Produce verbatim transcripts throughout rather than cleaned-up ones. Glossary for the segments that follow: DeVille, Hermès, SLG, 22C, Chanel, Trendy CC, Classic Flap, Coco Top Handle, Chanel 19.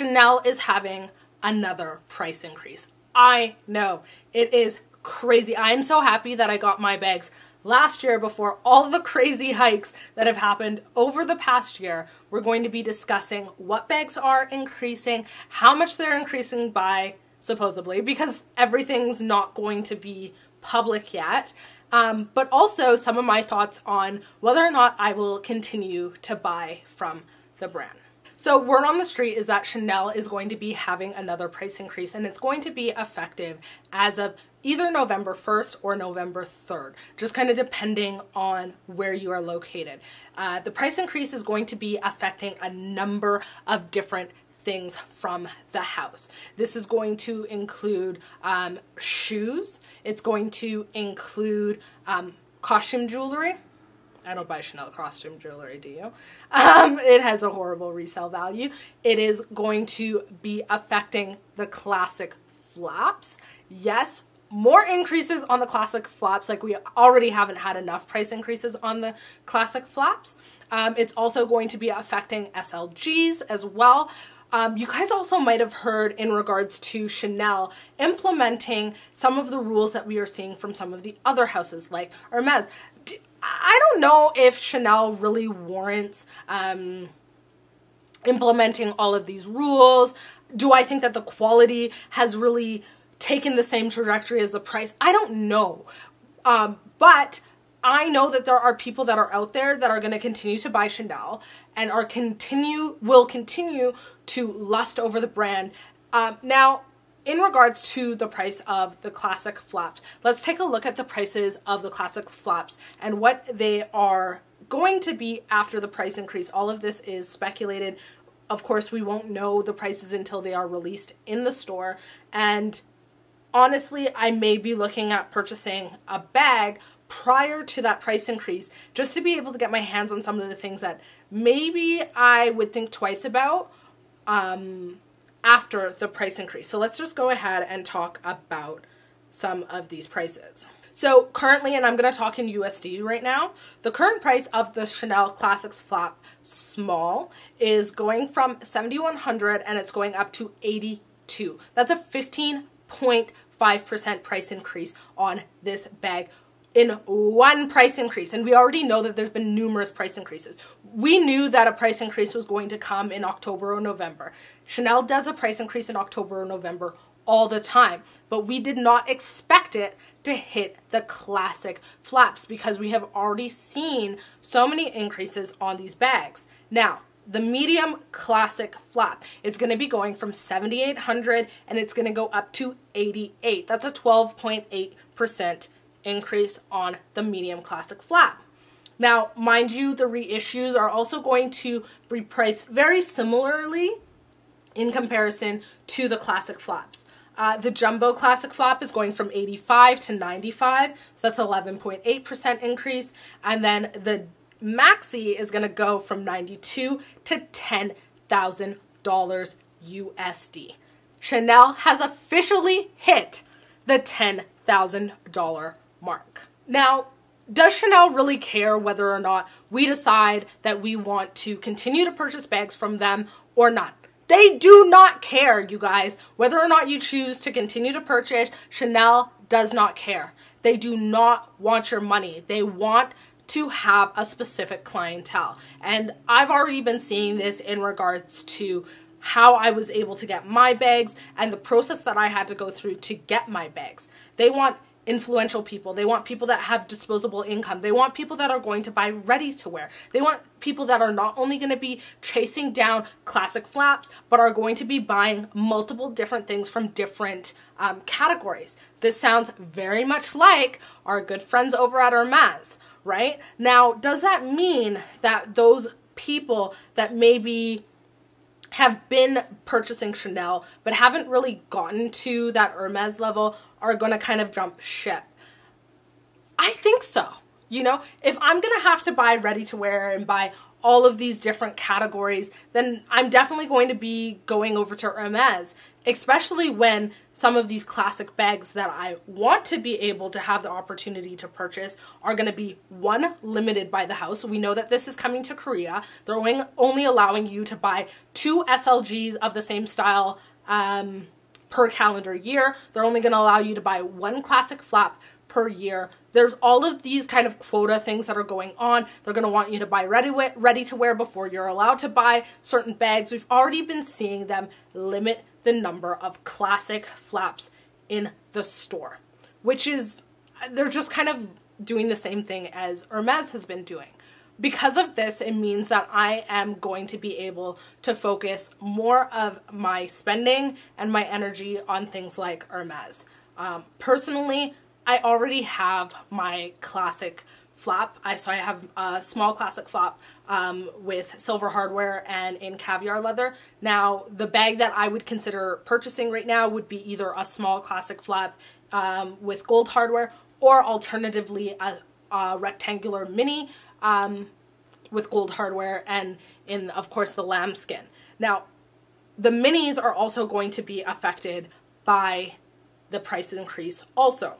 Chanel is having another price increase. I know, it is crazy. I am so happy that I got my bags last year before all the crazy hikes that have happened over the past year. We're going to be discussing what bags are increasing, how much they're increasing by, supposedly, because everything's not going to be public yet. Um, but also some of my thoughts on whether or not I will continue to buy from the brand. So word on the street is that Chanel is going to be having another price increase, and it's going to be effective as of either November first or November third, just kind of depending on where you are located. Uh, the price increase is going to be affecting a number of different things from the house. This is going to include um, shoes. It's going to include um, costume jewelry. I don't buy Chanel costume jewelry, do you? Um, it has a horrible resale value. It is going to be affecting the classic flaps. Yes, more increases on the classic flaps. Like, we already haven't had enough price increases on the classic flaps. Um, it's also going to be affecting S L Gs as well. Um, you guys also might have heard in regards to Chanel implementing some of the rules that we are seeing from some of the other houses like Hermès. I don't know if Chanel really warrants um, implementing all of these rules. Do I think that the quality has really taken the same trajectory as the price? I don't know. Um, but I know that there are people that are out there that are going to continue to buy Chanel and are continue will continue to lust over the brand. Um, now, in regards to the price of the classic flaps, let's take a look at the prices of the classic flaps and what they are going to be after the price increase. All of this is speculated. Of course, we won't know the prices until they are released in the store. And honestly, I may be looking at purchasing a bag prior to that price increase just to be able to get my hands on some of the things that maybe I would think twice about um, after the price increase. So let's just go ahead and talk about some of these prices. So currently, and I'm going to talk in U S D right now, the current price of the Chanel Classics Flap Small is going from seventy-one hundred dollars and it's going up to eighty-two dollars. That's a fifteen point five percent price increase on this bag in one price increase. And we already know that there's been numerous price increases. We knew that a price increase was going to come in October or November. Chanel does a price increase in October or November all the time, but we did not expect it to hit the classic flaps because we have already seen so many increases on these bags. Now, the medium classic flap, it's going to be going from seventy-eight hundred dollars and it's going to go up to eighty-eight dollars. That's a twelve point eight percent increase on the medium classic flap. Now, mind you, the reissues are also going to be priced very similarly in comparison to the classic flaps. Uh, the jumbo classic flap is going from eighty-five to ninety-five, so that's eleven point eight percent increase, and then the maxi is going to go from ninety-two to ten thousand dollars U S D. Chanel has officially hit the ten thousand dollars mark. Now, does Chanel really care whether or not we decide that we want to continue to purchase bags from them or not? They do not care, you guys. Whether or not you choose to continue to purchase, Chanel does not care. They do not want your money. They want to have a specific clientele. And I've already been seeing this in regards to how I was able to get my bags and the process that I had to go through to get my bags. They want influential people. They want people that have disposable income. They want people that are going to buy ready-to-wear. They want people that are not only going to be chasing down classic flaps, but are going to be buying multiple different things from different um, categories. This sounds very much like our good friends over at Hermès, right? Now, does that mean that those people that maybe have been purchasing Chanel but haven't really gotten to that Hermès level are going to kind of jump ship? I think so. You know, if I'm going to have to buy ready-to-wear and buy all of these different categories, then I'm definitely going to be going over to Hermès, especially when some of these classic bags that I want to be able to have the opportunity to purchase are going to be, one, limited by the house. We know that this is coming to Korea. They're only allowing you to buy two S L Gs of the same style um, per calendar year. They're only going to allow you to buy one classic flap per year. There's all of these kind of quota things that are going on. They're going to want you to buy ready, ready to wear before you're allowed to buy certain bags. We've already been seeing them limit the number of classic flaps in the store, which is, they're just kind of doing the same thing as Hermès has been doing. Because of this, it means that I am going to be able to focus more of my spending and my energy on things like Hermès. Um, personally, I already have my classic flap. I so I have a small classic flap um, with silver hardware and in caviar leather. Now, the bag that I would consider purchasing right now would be either a small classic flap um, with gold hardware, or alternatively a, a rectangular mini um, with gold hardware and, in of course, the lambskin. Now, the minis are also going to be affected by the price increase also.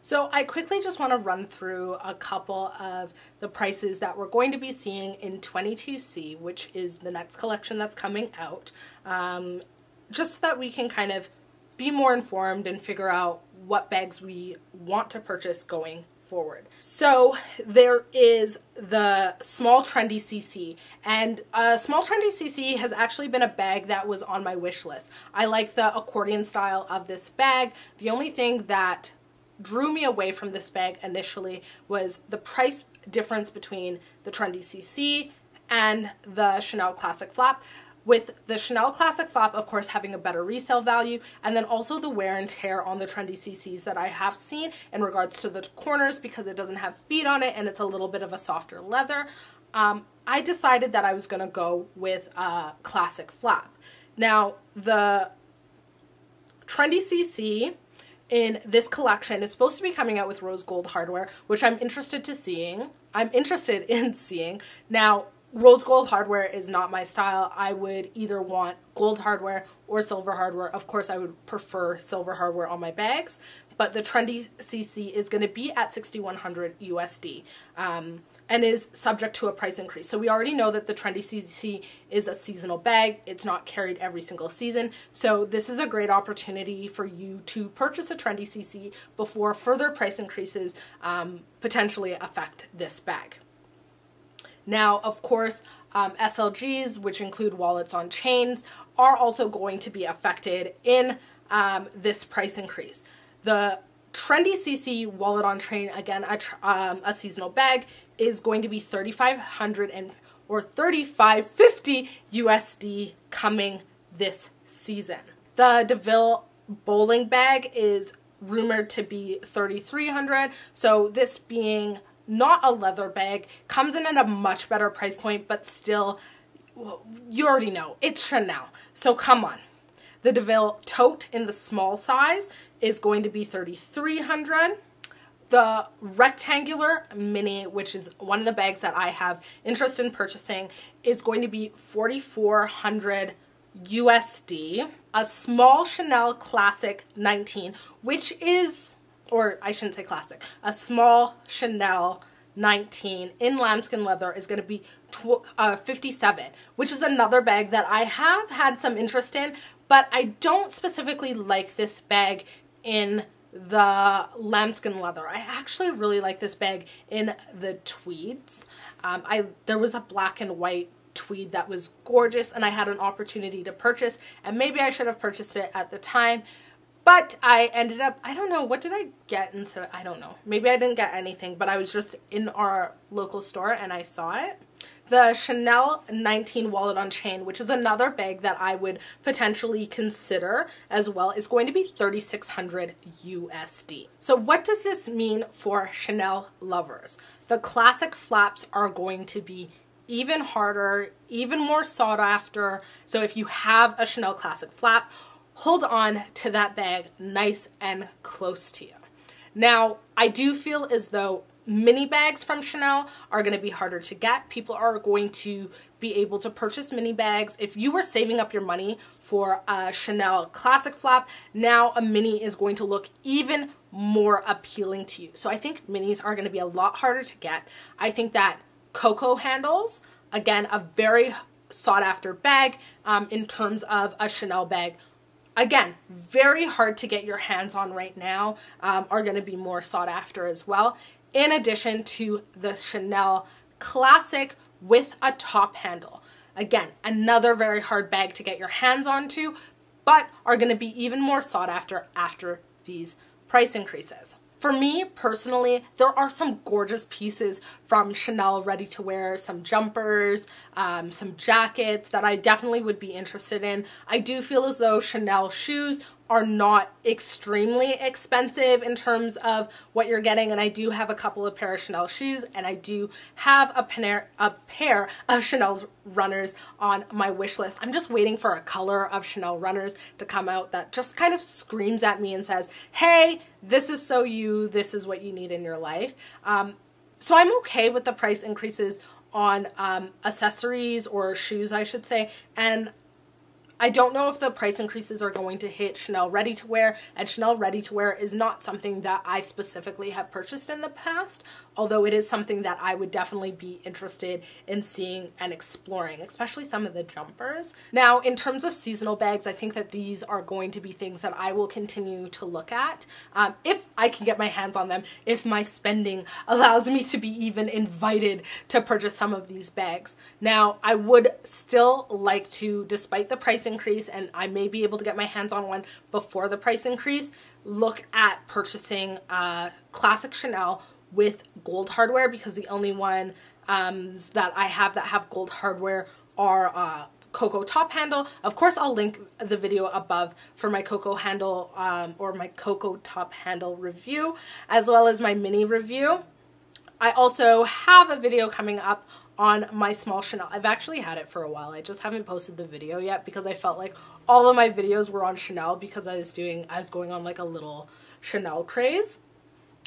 So I quickly just want to run through a couple of the prices that we're going to be seeing in twenty-two C, which is the next collection that's coming out, um, just so that we can kind of be more informed and figure out what bags we want to purchase going forward. So there is the small Trendy C C, and uh, small Trendy C C has actually been a bag that was on my wish list. I like the accordion style of this bag. The only thing that drew me away from this bag initially was the price difference between the Trendy C C and the Chanel Classic Flap, with the Chanel Classic Flap of course having a better resale value, and then also the wear and tear on the Trendy C Cs that I have seen in regards to the corners, because it doesn't have feet on it and it's a little bit of a softer leather. Um, I decided that I was going to go with a Classic Flap. Now, the Trendy C C in this collection is supposed to be coming out with rose gold hardware, which I'm interested to seeing. I'm interested in seeing. Now, rose gold hardware is not my style. I would either want gold hardware or silver hardware. Of course, I would prefer silver hardware on my bags, but the Trendy C C is going to be at sixty-one hundred U S D um, and is subject to a price increase. So we already know that the Trendy C C is a seasonal bag. It's not carried every single season. So this is a great opportunity for you to purchase a Trendy C C before further price increases um, potentially affect this bag. Now, of course, um, S L Gs, which include wallets on chains, are also going to be affected in um, this price increase. The Trendy C C wallet on chain, again, a, tr um, a seasonal bag, is going to be thirty-five hundred and or thirty-five fifty U S D coming this season. The DeVille bowling bag is rumored to be thirty-three hundred, so this being not a leather bag, comes in at a much better price point, but still, you already know, it's Chanel, so come on. The DeVille tote in the small size is going to be thirty-three hundred. The rectangular mini, which is one of the bags that I have interest in purchasing, is going to be forty-four hundred U S D. A small Chanel Classic nineteen, which is, or I shouldn't say classic, a small Chanel nineteen in lambskin leather is going to be fifty-seven, which is another bag that I have had some interest in, but I don't specifically like this bag in the lambskin leather. I actually really like this bag in the tweeds. Um, I there was a black and white tweed that was gorgeous and I had an opportunity to purchase, and maybe I should have purchased it at the time, but I ended up, I don't know, what did I get instead of, I don't know. Maybe I didn't get anything, but I was just in our local store and I saw it. The Chanel nineteen wallet on chain, which is another bag that I would potentially consider as well, is going to be thirty-six hundred U S D. So what does this mean for Chanel lovers? The classic flaps are going to be even harder, even more sought after. So if you have a Chanel classic flap, hold on to that bag nice and close to you. Now, I do feel as though mini bags from Chanel are going to be harder to get. People are going to be able to purchase mini bags. If you were saving up your money for a Chanel Classic Flap, now a mini is going to look even more appealing to you. So I think minis are going to be a lot harder to get. I think that Coco handles, again, a very sought after bag um, in terms of a Chanel bag. Again, very hard to get your hands on right now, um, are going to be more sought after as well. In addition to the Chanel Classic with a top handle. Again, another very hard bag to get your hands onto, but are going to be even more sought after after these price increases. For me personally, there are some gorgeous pieces from Chanel ready to wear, some jumpers, um, some jackets that I definitely would be interested in. I do feel as though Chanel shoes are not extremely expensive in terms of what you're getting, and I do have a couple of pair of Chanel shoes, and I do have a pair, a pair of Chanel's runners on my wish list. I'm just waiting for a color of Chanel runners to come out that just kind of screams at me and says, hey, this is so you, this is what you need in your life. Um, so I'm okay with the price increases on um, accessories, or shoes I should say, and I don't know if the price increases are going to hit Chanel ready-to-wear, and Chanel ready-to-wear is not something that I specifically have purchased in the past, although it is something that I would definitely be interested in seeing and exploring, especially some of the jumpers. Now, in terms of seasonal bags, I think that these are going to be things that I will continue to look at, um, if I can get my hands on them, if my spending allows me to be even invited to purchase some of these bags. Now, I would still like to, despite the price increase, and I may be able to get my hands on one before the price increase, look at purchasing uh, Classic Chanel with gold hardware, because the only one um, that I have that have gold hardware are uh, Coco Top Handle. Of course, I'll link the video above for my Coco handle um, or my Coco Top Handle review, as well as my mini review. I also have a video coming up on my small Chanel. I've actually had it for a while. I just haven't posted the video yet because I felt like all of my videos were on Chanel because I was doing, I was going on like a little Chanel craze.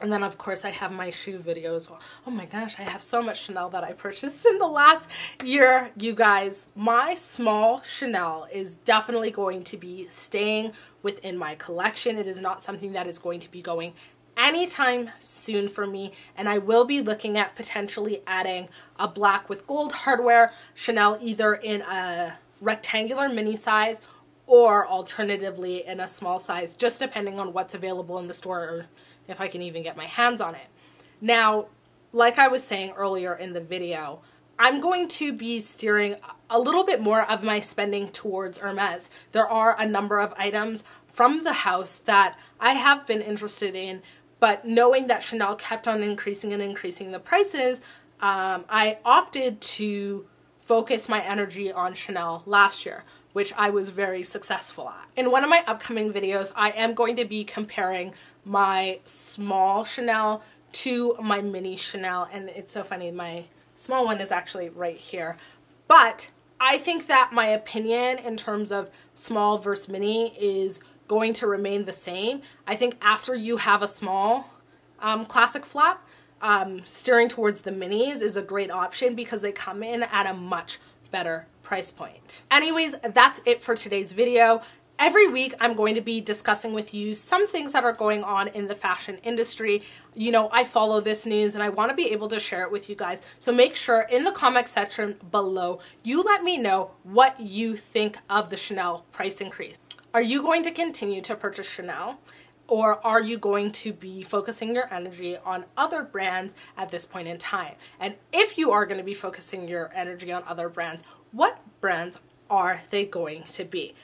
And then of course I have my shoe videos. Oh my gosh, I have so much Chanel that I purchased in the last year, you guys. My small Chanel is definitely going to be staying within my collection. It is not something that is going to be going anytime soon for me, and I will be looking at potentially adding a black with gold hardware Chanel either in a rectangular mini size or alternatively in a small size, just depending on what's available in the store or if I can even get my hands on it. Now, like I was saying earlier in the video, I'm going to be steering a little bit more of my spending towards Hermès. There are a number of items from the house that I have been interested in, but knowing that Chanel kept on increasing and increasing the prices, um, I opted to focus my energy on Chanel last year, which I was very successful at. In one of my upcoming videos, I am going to be comparing my small Chanel to my mini Chanel, and it's so funny, my small one is actually right here. But I think that my opinion in terms of small versus mini is going to remain the same. I think after you have a small um, Classic Flap, um, steering towards the minis is a great option because they come in at a much better price point. Anyways, that's it for today's video. Every week I'm going to be discussing with you some things that are going on in the fashion industry. You know, I follow this news and I want to be able to share it with you guys. So make sure in the comment section below, you let me know what you think of the Chanel price increase. Are you going to continue to purchase Chanel, or are you going to be focusing your energy on other brands at this point in time? And if you are going to be focusing your energy on other brands, what brands are they going to be?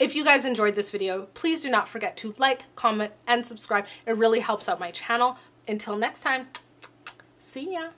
If you guys enjoyed this video, please do not forget to like, comment, and subscribe. It really helps out my channel. Until next time, see ya!